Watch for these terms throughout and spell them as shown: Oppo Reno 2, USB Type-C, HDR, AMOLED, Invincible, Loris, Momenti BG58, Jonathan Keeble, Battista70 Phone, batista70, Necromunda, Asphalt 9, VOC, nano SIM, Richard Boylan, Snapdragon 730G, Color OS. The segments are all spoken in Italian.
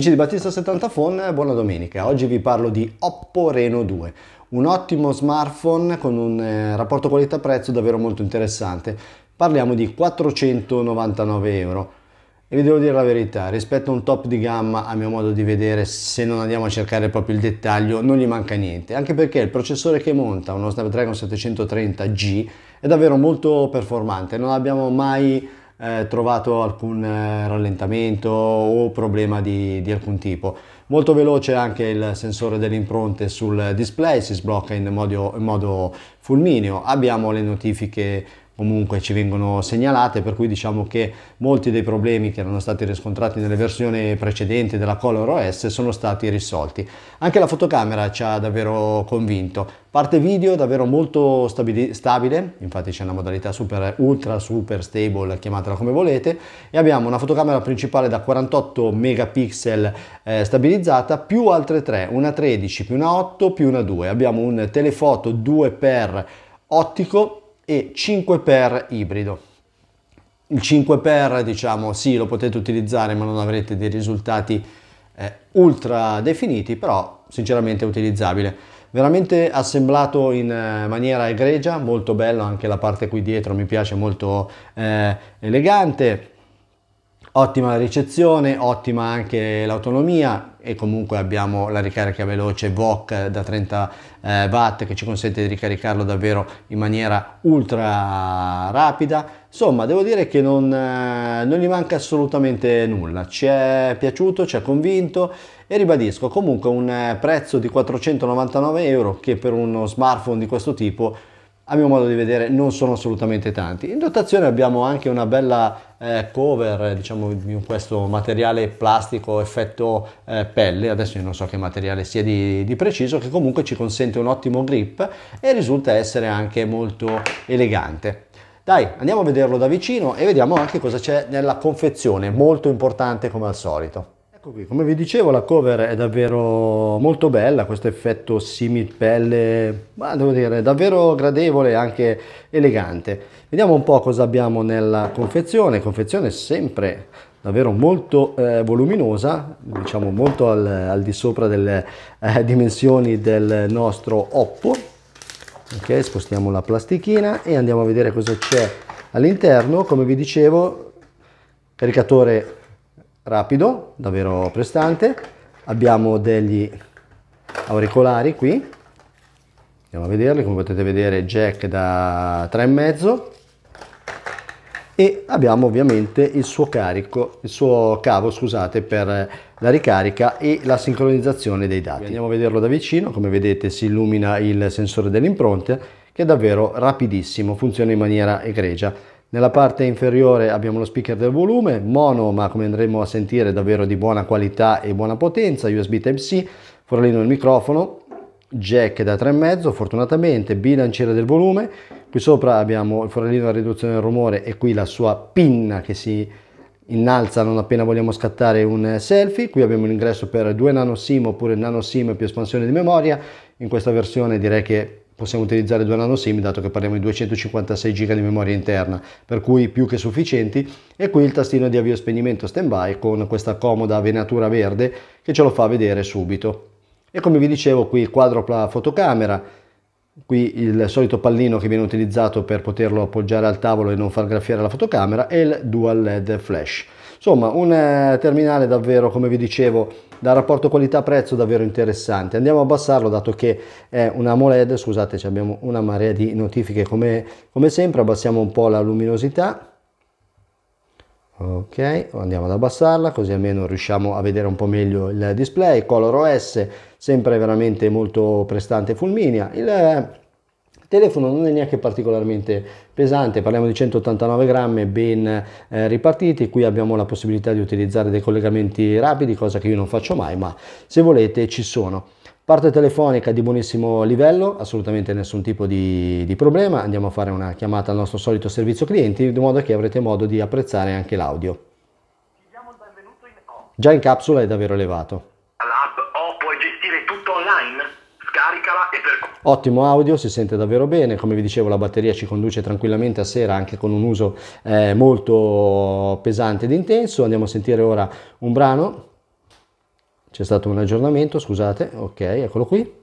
Amici di Battista 70 Phone, buona domenica. Oggi vi parlo di Oppo Reno 2, un ottimo smartphone con un rapporto qualità-prezzo davvero molto interessante. Parliamo di 499 euro. E vi devo dire la verità, rispetto a un top di gamma, a mio modo di vedere, se non andiamo a cercare proprio il dettaglio, non gli manca niente, anche perché il processore che monta, uno Snapdragon 730G, è davvero molto performante. Non abbiamo mai trovato alcun rallentamento o problema di alcun tipo. Molto veloce anche il sensore delle impronte sul display, si sblocca in modo fulmineo. Abbiamo le notifiche, comunque ci vengono segnalate, per cui diciamo che molti dei problemi che erano stati riscontrati nelle versioni precedenti della Color OS sono stati risolti. Anche la fotocamera ci ha davvero convinto, parte video davvero molto stabile, infatti c'è una modalità ultra super stable, chiamatela come volete, e abbiamo una fotocamera principale da 48 megapixel stabilizzata, più altre tre, una 13 più una 8 più una 2. Abbiamo un telefoto 2x ottico e 5x ibrido. Il 5x, diciamo, sì, lo potete utilizzare, ma non avrete dei risultati ultra definiti, però sinceramente è utilizzabile. Veramente assemblato in maniera egregia, molto bello, anche la parte qui dietro mi piace, molto elegante. Ottima ricezione, ottima anche l'autonomia, e comunque abbiamo la ricarica veloce VOC da 30 watt che ci consente di ricaricarlo davvero in maniera ultra rapida. Insomma, devo dire che non gli manca assolutamente nulla. Ci è piaciuto, ci ha convinto, e ribadisco, comunque un prezzo di 499 euro che per uno smartphone di questo tipo, a mio modo di vedere, non sono assolutamente tanti. In dotazione abbiamo anche una bella cover, diciamo, in questo materiale plastico effetto pelle, adesso io non so che materiale sia di preciso, che comunque ci consente un ottimo grip e risulta essere anche molto elegante. Dai, andiamo a vederlo da vicino e vediamo anche cosa c'è nella confezione, molto importante come al solito. Ecco qui, come vi dicevo, la cover è davvero molto bella, questo effetto similpelle, ma devo dire, è davvero gradevole e anche elegante. Vediamo un po' cosa abbiamo nella confezione. Confezione sempre davvero molto voluminosa, diciamo molto al di sopra delle dimensioni del nostro Oppo. Ok, spostiamo la plastichina e andiamo a vedere cosa c'è all'interno. Come vi dicevo, caricatore rapido, davvero prestante. Abbiamo degli auricolari qui, andiamo a vederli, come potete vedere jack da 3,5, e abbiamo ovviamente il suo cavo, scusate, per la ricarica e la sincronizzazione dei dati. Andiamo a vederlo da vicino. Come vedete si illumina il sensore delle impronte, che è davvero rapidissimo, funziona in maniera egregia. Nella parte inferiore abbiamo lo speaker del volume, mono, ma come andremo a sentire davvero di buona qualità e buona potenza, USB Type-C, forellino del microfono, jack da 3,5 fortunatamente, bilanciere del volume, qui sopra abbiamo il forellino da riduzione del rumore e qui la sua pinna che si innalza non appena vogliamo scattare un selfie. Qui abbiamo l'ingresso per 2 nano SIM oppure nano SIM più espansione di memoria. In questa versione direi che possiamo utilizzare 2 nano SIM, dato che parliamo di 256 GB di memoria interna, per cui più che sufficienti. E qui il tastino di avvio e spegnimento standby con questa comoda venatura verde che ce lo fa vedere subito. E come vi dicevo, qui quadrupla fotocamera, qui il solito pallino che viene utilizzato per poterlo appoggiare al tavolo e non far graffiare la fotocamera, e il dual LED flash. Insomma, un terminale davvero, come vi dicevo, da rapporto qualità-prezzo davvero interessante. Andiamo a abbassarlo, dato che è una AMOLED, scusate, abbiamo una marea di notifiche come sempre. Abbassiamo un po' la luminosità, ok, andiamo ad abbassarla così almeno riusciamo a vedere un po' meglio il display. Color OS sempre veramente molto prestante e fulminea. Il telefono non è neanche particolarmente pesante, parliamo di 189 grammi ben ripartiti. Qui abbiamo la possibilità di utilizzare dei collegamenti rapidi, cosa che io non faccio mai, ma se volete ci sono. Parte telefonica di buonissimo livello, assolutamente nessun tipo di problema. Andiamo a fare una chiamata al nostro solito servizio clienti, in modo che avrete modo di apprezzare anche l'audio. Già in capsula è davvero elevato. Ottimo audio, si sente davvero bene. Come vi dicevo, la batteria ci conduce tranquillamente a sera, anche con un uso molto pesante ed intenso. Andiamo a sentire ora un brano. C'è stato un aggiornamento, scusate, ok, eccolo qui.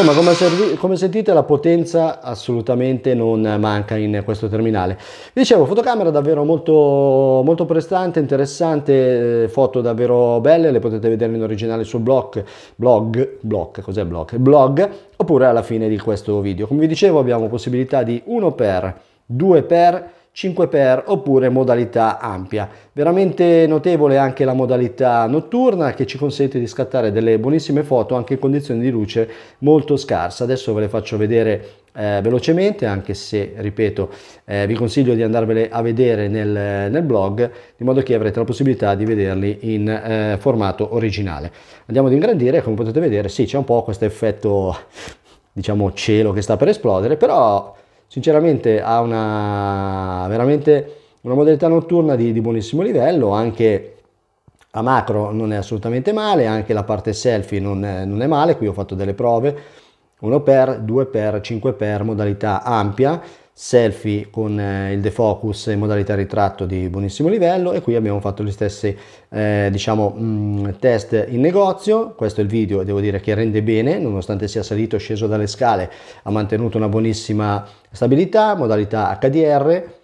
Insomma, come sentite, la potenza assolutamente non manca in questo terminale. Vi dicevo, fotocamera davvero molto prestante, interessante, foto davvero belle, le potete vedere in originale sul blog, oppure alla fine di questo video. Come vi dicevo, abbiamo possibilità di 1x, 2x, 5x oppure modalità ampia. Veramente notevole anche la modalità notturna, che ci consente di scattare delle buonissime foto anche in condizioni di luce molto scarsa. Adesso ve le faccio vedere velocemente, anche se, ripeto, vi consiglio di andarvele a vedere nel blog, di modo che avrete la possibilità di vederli in formato originale. Andiamo ad ingrandire, come potete vedere, sì, c'è un po' questo effetto, diciamo, cielo che sta per esplodere, però sinceramente ha veramente una modalità notturna di buonissimo livello. Anche a macro non è assolutamente male, anche la parte selfie non è male. Qui ho fatto delle prove, 1x, 2x, 5x, modalità ampia, selfie con il defocus in modalità ritratto di buonissimo livello. E qui abbiamo fatto gli stessi test in negozio. Questo è il video, devo dire che rende bene, nonostante sia salito e sceso dalle scale ha mantenuto una buonissima stabilità. Modalità HDR,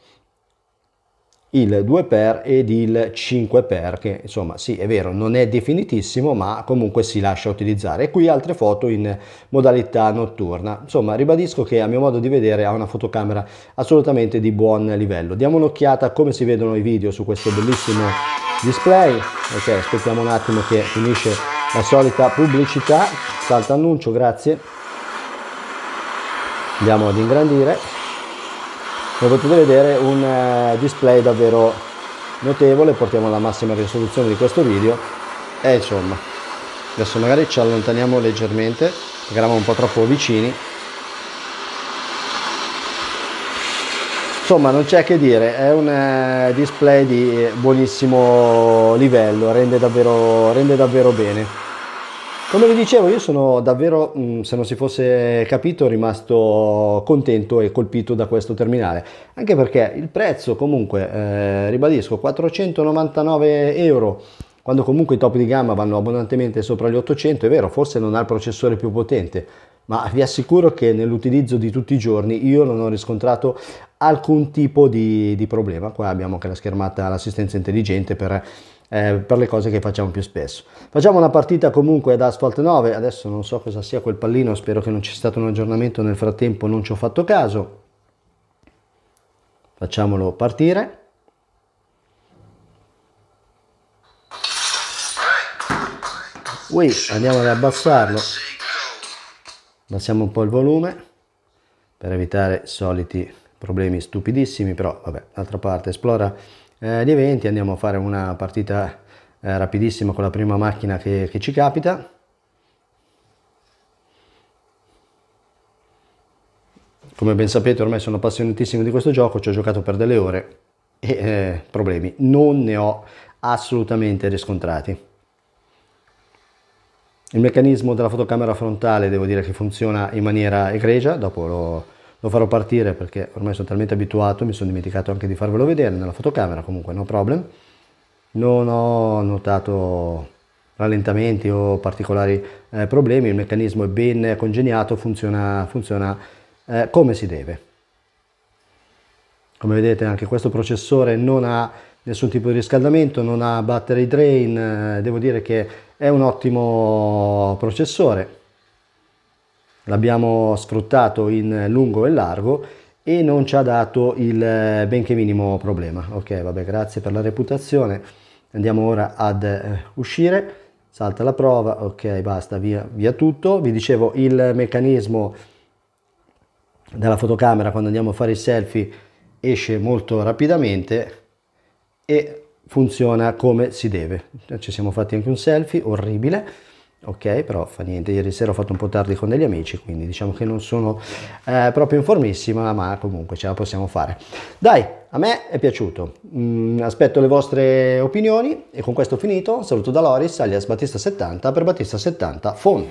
il 2x ed il 5x, che insomma, sì, è vero, non è definitissimo, ma comunque si lascia utilizzare. E qui altre foto in modalità notturna. Insomma, ribadisco che a mio modo di vedere ha una fotocamera assolutamente di buon livello. Diamo un'occhiata a come si vedono i video su questo bellissimo display. Ok, aspettiamo un attimo che finisce la solita pubblicità, salta annuncio, grazie. Andiamo ad ingrandire. Come potete vedere, un display davvero notevole. Portiamo alla massima risoluzione di questo video e insomma, adesso magari ci allontaniamo leggermente perché eravamo un po' troppo vicini. Insomma, non c'è che dire, è un display di buonissimo livello, rende davvero bene. Come vi dicevo, io sono davvero, se non si fosse capito, rimasto contento e colpito da questo terminale, anche perché il prezzo comunque, ribadisco, 499 euro, quando comunque i top di gamma vanno abbondantemente sopra gli 800. È vero, forse non ha il processore più potente, ma vi assicuro che nell'utilizzo di tutti i giorni io non ho riscontrato alcun tipo di problema. Qua abbiamo anche la schermata, l'assistenza intelligente per le cose che facciamo più spesso. Facciamo una partita comunque ad Asphalt 9. Adesso non so cosa sia quel pallino, spero che non ci sia stato un aggiornamento nel frattempo, non ci ho fatto caso. Facciamolo partire. Ui, andiamo ad abbassarlo, abbassiamo un po' il volume per evitare soliti problemi stupidissimi, però vabbè. D'altra parte, esplora gli eventi, andiamo a fare una partita rapidissima con la prima macchina che ci capita. Come ben sapete, ormai sono appassionatissimo di questo gioco, ci ho giocato per delle ore e problemi non ne ho assolutamente riscontrati. Il meccanismo della fotocamera frontale devo dire che funziona in maniera egregia. Dopo lo farò partire perché ormai sono talmente abituato, mi sono dimenticato anche di farvelo vedere nella fotocamera. Comunque no problem, non ho notato rallentamenti o particolari problemi. Il meccanismo è ben congegnato, funziona come si deve. Come vedete, anche questo processore non ha nessun tipo di riscaldamento, non ha battery drain, devo dire che è un ottimo processore. L'abbiamo sfruttato in lungo e largo e non ci ha dato il benché minimo problema. Ok, vabbè, grazie per la reputazione. Andiamo ora ad uscire, salta la prova, ok, basta, via tutto. Vi dicevo, il meccanismo della fotocamera quando andiamo a fare i selfie esce molto rapidamente e funziona come si deve. Ci siamo fatti anche un selfie orribile. Ok, però fa niente, ieri sera ho fatto un po' tardi con degli amici, quindi diciamo che non sono proprio in formissima, ma comunque ce la possiamo fare. Dai, A me è piaciuto, aspetto le vostre opinioni e con questo ho finito. Saluto da Loris alias Battista70 per Battista70 Phone.